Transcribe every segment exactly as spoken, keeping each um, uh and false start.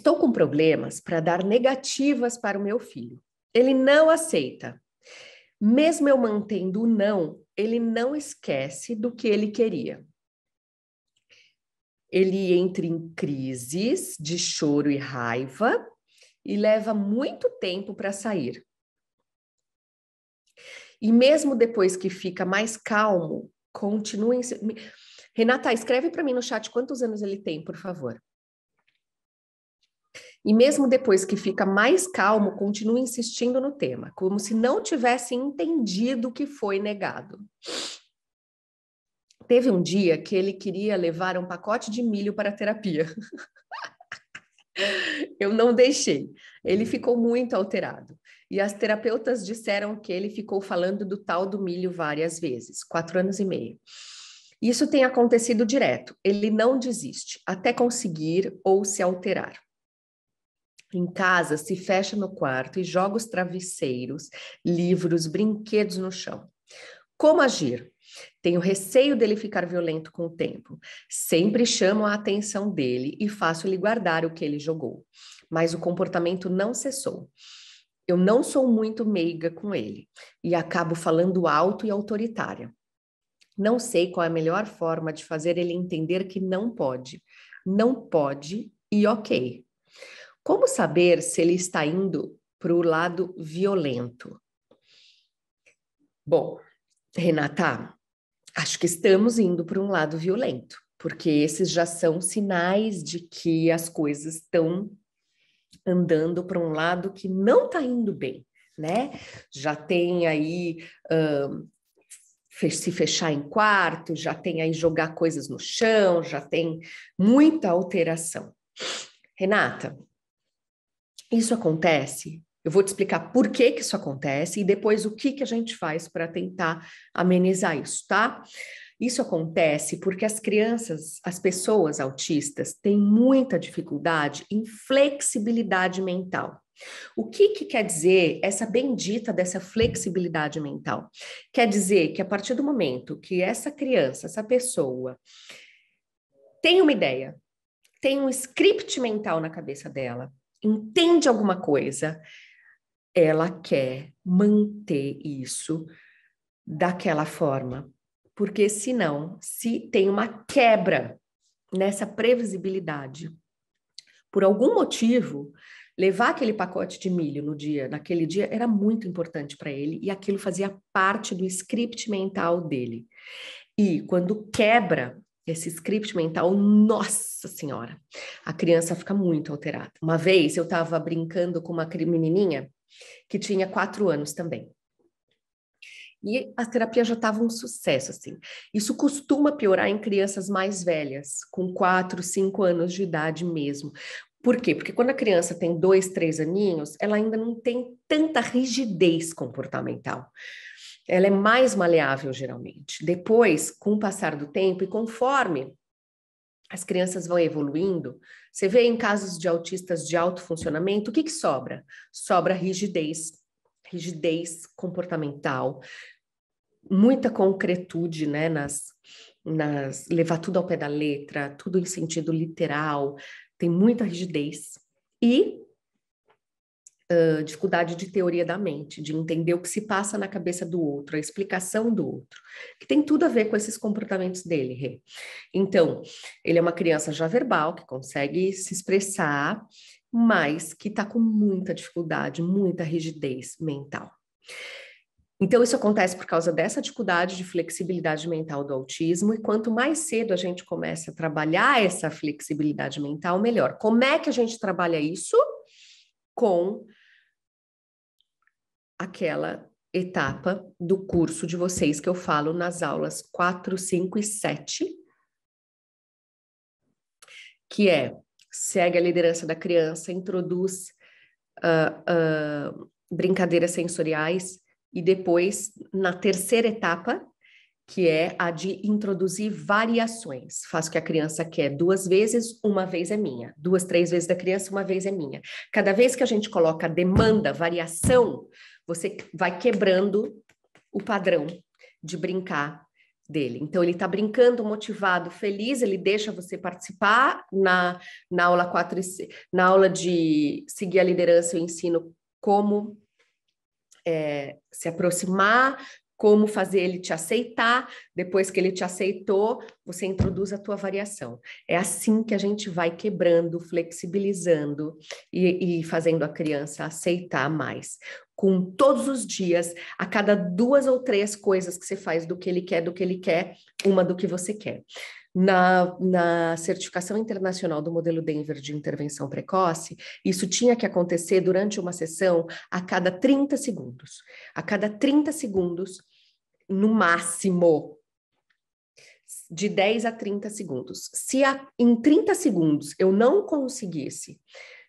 Estou com problemas para dar negativas para o meu filho. Ele não aceita. Mesmo eu mantendo o não, ele não esquece do que ele queria. Ele entra em crises de choro e raiva e leva muito tempo para sair. E mesmo depois que fica mais calmo, continua... Em... Renata, escreve para mim no chat quantos anos ele tem, por favor. E mesmo depois que fica mais calmo, continua insistindo no tema, como se não tivesse entendido o que foi negado. Teve um dia que ele queria levar um pacote de milho para a terapia. Eu não deixei. Ele ficou muito alterado. E as terapeutas disseram que ele ficou falando do tal do milho várias vezes, quatro anos e meio. Isso tem acontecido direto. Ele não desiste, até conseguir ou se alterar. Em casa, se fecha no quarto e joga os travesseiros, livros, brinquedos no chão. Como agir? Tenho receio dele ficar violento com o tempo. Sempre chamo a atenção dele e faço ele guardar o que ele jogou. Mas o comportamento não cessou. Eu não sou muito meiga com ele e acabo falando alto e autoritária. Não sei qual é a melhor forma de fazer ele entender que não pode. Não pode e ok. Como saber se ele está indo para o lado violento? Bom, Renata, acho que estamos indo para um lado violento, porque esses já são sinais de que as coisas estão andando para um lado que não está indo bem, né? Já tem aí um, se fechar em quarto, já tem aí jogar coisas no chão, já tem muita alteração. Renata, isso acontece? Eu vou te explicar por que que isso acontece e depois o que que a gente faz para tentar amenizar isso, tá? Isso acontece porque as crianças, as pessoas autistas têm muita dificuldade em flexibilidade mental. O que que quer dizer essa bendita dessa flexibilidade mental? Quer dizer que a partir do momento que essa criança, essa pessoa tem uma ideia, tem um script mental na cabeça dela, entende alguma coisa, ela quer manter isso daquela forma. Porque senão, se tem uma quebra nessa previsibilidade, por algum motivo, levar aquele pacote de milho no dia, naquele dia, era muito importante para ele e aquilo fazia parte do script mental dele. E quando quebra esse script mental, nossa senhora, a criança fica muito alterada. Uma vez eu estava brincando com uma menininha que tinha quatro anos também. E a terapia já estava um sucesso, assim. Isso costuma piorar em crianças mais velhas, com quatro, cinco anos de idade mesmo. Por quê? Porque quando a criança tem dois, três aninhos, ela ainda não tem tanta rigidez comportamental. Ela é mais maleável, geralmente. Depois, com o passar do tempo e conforme as crianças vão evoluindo, você vê em casos de autistas de alto funcionamento, o que que sobra? Sobra rigidez, rigidez comportamental, muita concretude, né, nas, nas, levar tudo ao pé da letra, tudo em sentido literal, tem muita rigidez e... Uh, dificuldade de teoria da mente, de entender o que se passa na cabeça do outro, a explicação do outro, que tem tudo a ver com esses comportamentos dele, Rê. Então, ele é uma criança já verbal, que consegue se expressar, mas que está com muita dificuldade, muita rigidez mental. Então, isso acontece por causa dessa dificuldade de flexibilidade mental do autismo, e quanto mais cedo a gente começa a trabalhar essa flexibilidade mental, melhor. Como é que a gente trabalha isso? Com aquela etapa do curso de vocês que eu falo nas aulas quatro, cinco e sete, que é, segue a liderança da criança, introduz uh, uh, brincadeiras sensoriais e depois, na terceira etapa, que é a de introduzir variações. Faço o que a criança quer duas vezes, uma vez é minha. Duas, três vezes da criança, uma vez é minha. Cada vez que a gente coloca demanda, variação, você vai quebrando o padrão de brincar, dele. Então, ele está brincando, motivado, feliz, ele deixa você participar na, na aula quatro, na aula de seguir a liderança, eu ensino como é, se aproximar, como fazer ele te aceitar, depois que ele te aceitou, você introduz a tua variação. É assim que a gente vai quebrando, flexibilizando e, e fazendo a criança aceitar mais. Com todos os dias, a cada duas ou três coisas que você faz do que ele quer, do que ele quer, uma do que você quer. Na, na certificação internacional do modelo Denver de intervenção precoce, isso tinha que acontecer durante uma sessão a cada trinta segundos. A cada trinta segundos, no máximo, de dez a trinta segundos. Se a, em trinta segundos eu não conseguisse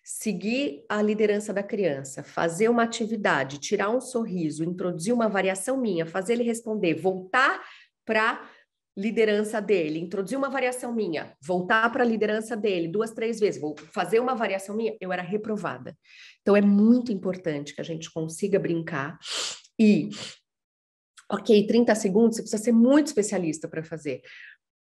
seguir a liderança da criança, fazer uma atividade, tirar um sorriso, introduzir uma variação minha, fazer ele responder, voltar para liderança dele, introduzir uma variação minha, voltar para a liderança dele duas, três vezes, vou fazer uma variação minha, eu era reprovada. Então é muito importante que a gente consiga brincar e, ok, trinta segundos, você precisa ser muito especialista para fazer,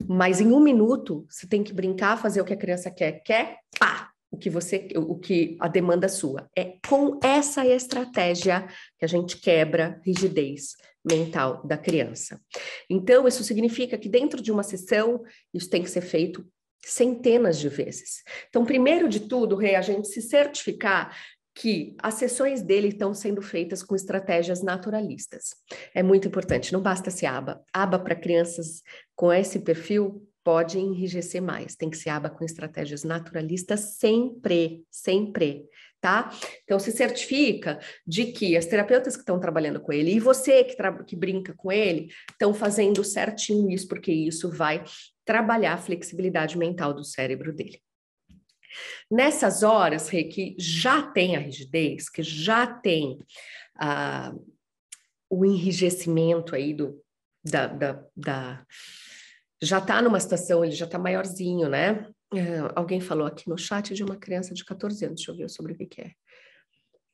mas em um minuto você tem que brincar, fazer o que a criança quer, quer, pá! O que você, o que a demanda sua. É com essa estratégia que a gente quebra rigidez mental da criança. Então, isso significa que dentro de uma sessão, isso tem que ser feito centenas de vezes. Então, primeiro de tudo, Rê, a gente se certificar que as sessões dele estão sendo feitas com estratégias naturalistas. É muito importante, não basta ser aba. Aba para crianças com esse perfil pode enrijecer mais, tem que ser aba com estratégias naturalistas sempre, sempre, tá? Então, se certifica de que as terapeutas que estão trabalhando com ele e você que, que brinca com ele estão fazendo certinho isso, porque isso vai trabalhar a flexibilidade mental do cérebro dele. Nessas horas, Rê, que já tem a rigidez, que já tem ah, o enrijecimento aí do, da... da, da já está numa situação, ele já está maiorzinho, né? Uh, alguém falou aqui no chat de uma criança de quatorze anos, deixa eu ver sobre o que, que é.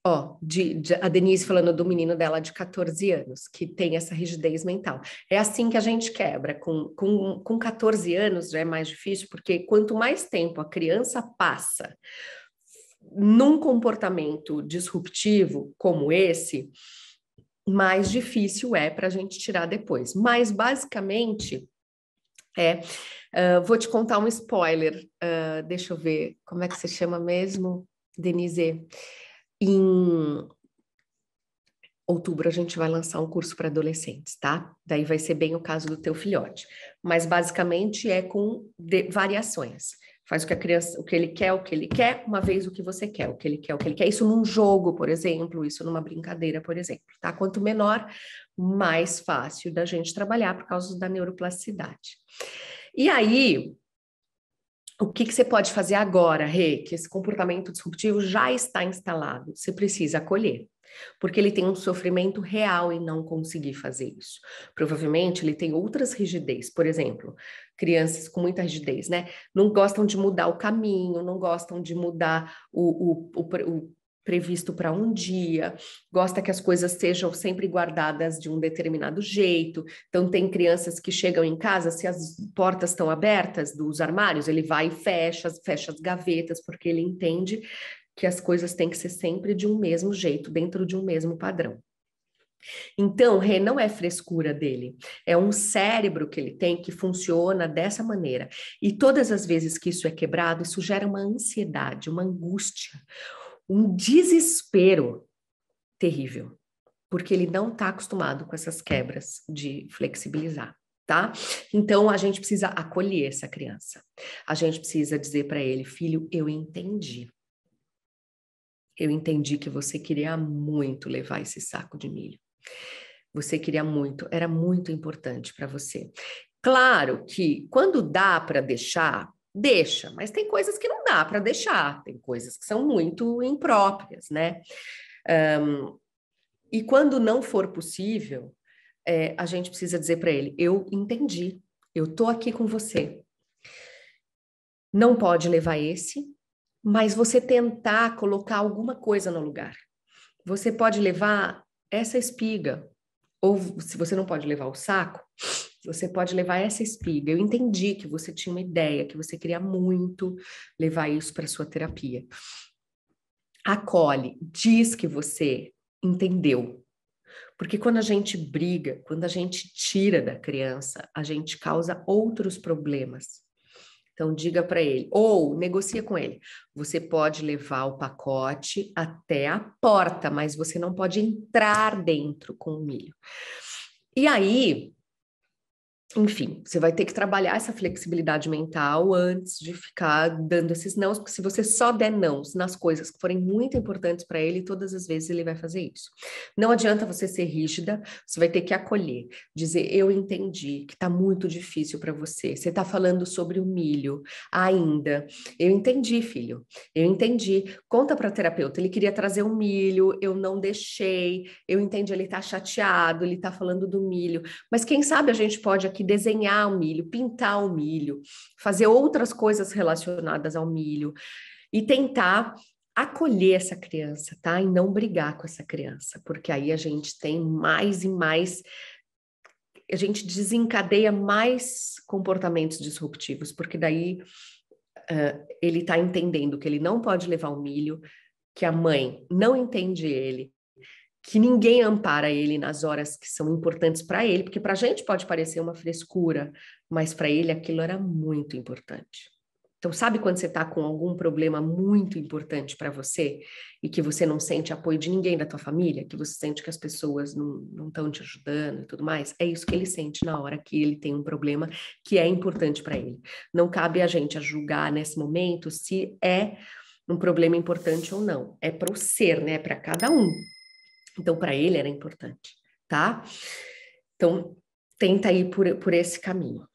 Ó, de, de, a Denise falando do menino dela de quatorze anos, que tem essa rigidez mental. É assim que a gente quebra, com, com, com quatorze anos já é mais difícil, porque quanto mais tempo a criança passa num comportamento disruptivo como esse, mais difícil é para a gente tirar depois. Mas, basicamente... É, uh, vou te contar um spoiler, uh, deixa eu ver, como é que se chama mesmo, Denise? Em outubro a gente vai lançar um curso para adolescentes, tá? Daí vai ser bem o caso do teu filhote, mas basicamente é com de variações. Faz o que a criança, o que ele quer, o que ele quer, uma vez o que você quer, o que ele quer, o que ele quer. Isso num jogo, por exemplo, isso numa brincadeira, por exemplo, tá? Quanto menor, mais fácil da gente trabalhar por causa da neuroplasticidade. E aí, o que, que você pode fazer agora, Rê? Que esse comportamento disruptivo já está instalado, você precisa acolher. Porque ele tem um sofrimento real em não conseguir fazer isso. Provavelmente ele tem outras rigidez, por exemplo, crianças com muita rigidez, né? Não gostam de mudar o caminho, não gostam de mudar o, o, o, o previsto para um dia, gosta que as coisas sejam sempre guardadas de um determinado jeito. Então tem crianças que chegam em casa, se as portas estão abertas dos armários, ele vai e fecha, fecha as gavetas, porque ele entende que as coisas têm que ser sempre de um mesmo jeito, dentro de um mesmo padrão. Então, Rê, não é frescura dele, é um cérebro que ele tem que funciona dessa maneira. E todas as vezes que isso é quebrado, isso gera uma ansiedade, uma angústia, um desespero terrível, porque ele não está acostumado com essas quebras de flexibilizar. Tá? Então, a gente precisa acolher essa criança. A gente precisa dizer para ele, filho, eu entendi. Eu entendi que você queria muito levar esse saco de milho. Você queria muito, era muito importante para você. Claro que quando dá para deixar, deixa, mas tem coisas que não dá para deixar, tem coisas que são muito impróprias, né? Um, e quando não for possível, é, a gente precisa dizer para ele, eu entendi, eu tô aqui com você. Não pode levar esse, mas você tentar colocar alguma coisa no lugar. Você pode levar essa espiga, ou se você não pode levar o saco, Você pode levar essa espiga. Eu entendi que você tinha uma ideia, que você queria muito levar isso para sua terapia. Acolhe, diz que você entendeu. Porque quando a gente briga, quando a gente tira da criança, a gente causa outros problemas. Então, diga para ele, ou negocia com ele. Você pode levar o pacote até a porta, mas você não pode entrar dentro com o milho. E aí, enfim, você vai ter que trabalhar essa flexibilidade mental antes de ficar dando esses nãos, porque se você só der nãos nas coisas que forem muito importantes para ele, todas as vezes ele vai fazer isso. Não adianta você ser rígida, você vai ter que acolher, dizer, eu entendi que está muito difícil para você, você está falando sobre o milho ainda. Eu entendi, filho, eu entendi. Conta para o terapeuta, ele queria trazer o milho, eu não deixei, eu entendi, ele está chateado, ele está falando do milho, mas quem sabe a gente pode aqui desenhar o milho, pintar o milho, fazer outras coisas relacionadas ao milho e tentar acolher essa criança, tá? E não brigar com essa criança, porque aí a gente tem mais e mais, a gente desencadeia mais comportamentos disruptivos, porque daí uh, ele tá entendendo que ele não pode levar o milho, que a mãe não entende ele, que ninguém ampara ele nas horas que são importantes para ele, porque para a gente pode parecer uma frescura, mas para ele aquilo era muito importante. Então, sabe quando você está com algum problema muito importante para você e que você não sente apoio de ninguém da tua família, que você sente que as pessoas não estão te ajudando e tudo mais? É isso que ele sente na hora que ele tem um problema que é importante para ele. Não cabe a gente a julgar nesse momento se é um problema importante ou não. É para o ser, né? É para cada um. Então, para ele era importante, tá? Então, tenta ir por, por esse caminho.